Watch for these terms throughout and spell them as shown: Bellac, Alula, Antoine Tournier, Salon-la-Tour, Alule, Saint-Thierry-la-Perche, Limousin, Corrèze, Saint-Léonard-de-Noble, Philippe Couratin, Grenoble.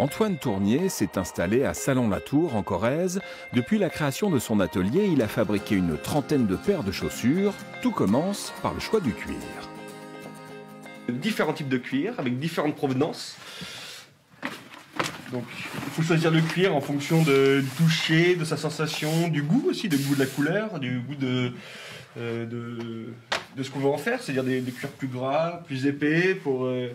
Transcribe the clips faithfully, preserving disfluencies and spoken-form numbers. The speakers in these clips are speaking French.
Antoine Tournier s'est installé à Salon-la-Tour, en Corrèze. Depuis la création de son atelier, il a fabriqué une trentaine de paires de chaussures. Tout commence par le choix du cuir. Différents types de cuir, avec différentes provenances. Donc, il faut choisir le cuir en fonction de, du toucher, de sa sensation, du goût aussi, du goût de la couleur, du goût de, euh, de, de ce qu'on veut en faire, c'est-à-dire des, des cuirs plus gras, plus épais, pour euh,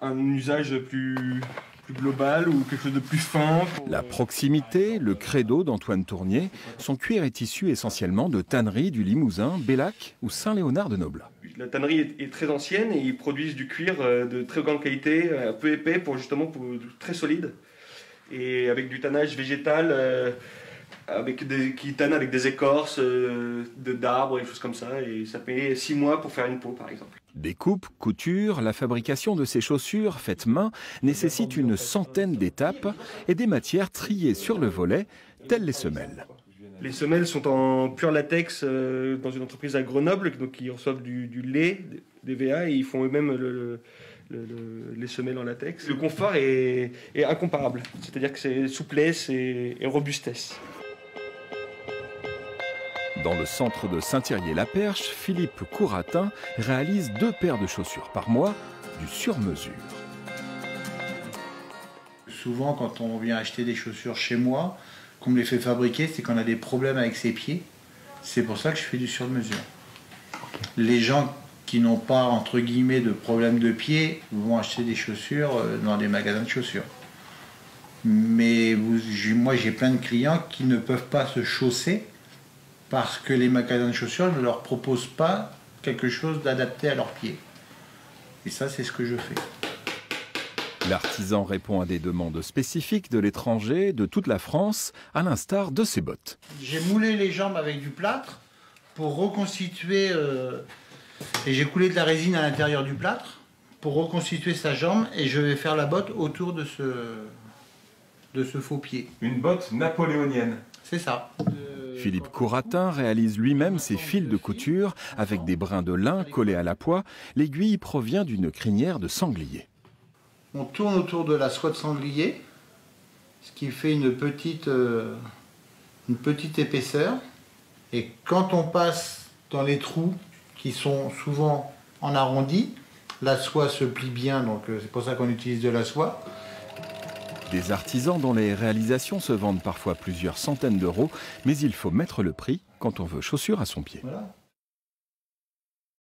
un usage plus, plus global ou quelque chose de plus fin. Pour... La proximité, le credo d'Antoine Tournier, son cuir est issu essentiellement de tanneries du Limousin, Bellac ou Saint-Léonard-de-Noble. La tannerie est très ancienne et ils produisent du cuir de très grande qualité, un peu épais, pour justement pour, très solide. Et avec du tannage végétal, euh, avec des, qui tanne avec des écorces euh, d'arbres et des choses comme ça. Et ça met six mois pour faire une peau, par exemple. Découpe, couture, la fabrication de ces chaussures faites main nécessite une centaine d'étapes et des matières triées sur le volet, telles les semelles. Les semelles sont en pur latex euh, dans une entreprise à Grenoble, donc ils reçoivent du, du lait, des V A, et ils font eux-mêmes le, le, le, les semelles en latex. Le confort est, est incomparable, c'est-à-dire que c'est souplesse et, et robustesse. Dans le centre de Saint-Thierry-la-Perche, Philippe Couratin réalise deux paires de chaussures par mois, du sur-mesure. Souvent, quand on vient acheter des chaussures chez moi, qu'on me les fait fabriquer, c'est qu'on a des problèmes avec ses pieds. C'est pour ça que je fais du sur-mesure. Les gens qui n'ont pas, entre guillemets, de problème de pied vont acheter des chaussures dans des magasins de chaussures. Mais vous, moi, j'ai plein de clients qui ne peuvent pas se chausser parce que les magasins de chaussures ne leur proposent pas quelque chose d'adapté à leurs pieds. Et ça, c'est ce que je fais. L'artisan répond à des demandes spécifiques de l'étranger, de toute la France, à l'instar de ses bottes. J'ai moulé les jambes avec du plâtre pour reconstituer, euh, et j'ai coulé de la résine à l'intérieur du plâtre pour reconstituer sa jambe, et je vais faire la botte autour de ce, de ce faux pied. Une botte napoléonienne. C'est ça. Philippe Couratin réalise lui-même ses fils de couture avec des brins de lin collés à la poix. L'aiguille provient d'une crinière de sanglier. On tourne autour de la soie de sanglier, ce qui fait une petite, euh, une petite épaisseur. Et quand on passe dans les trous qui sont souvent en arrondi, la soie se plie bien, donc euh, c'est pour ça qu'on utilise de la soie. Des artisans dont les réalisations se vendent parfois plusieurs centaines d'euros, mais il faut mettre le prix quand on veut chaussures à son pied. Voilà.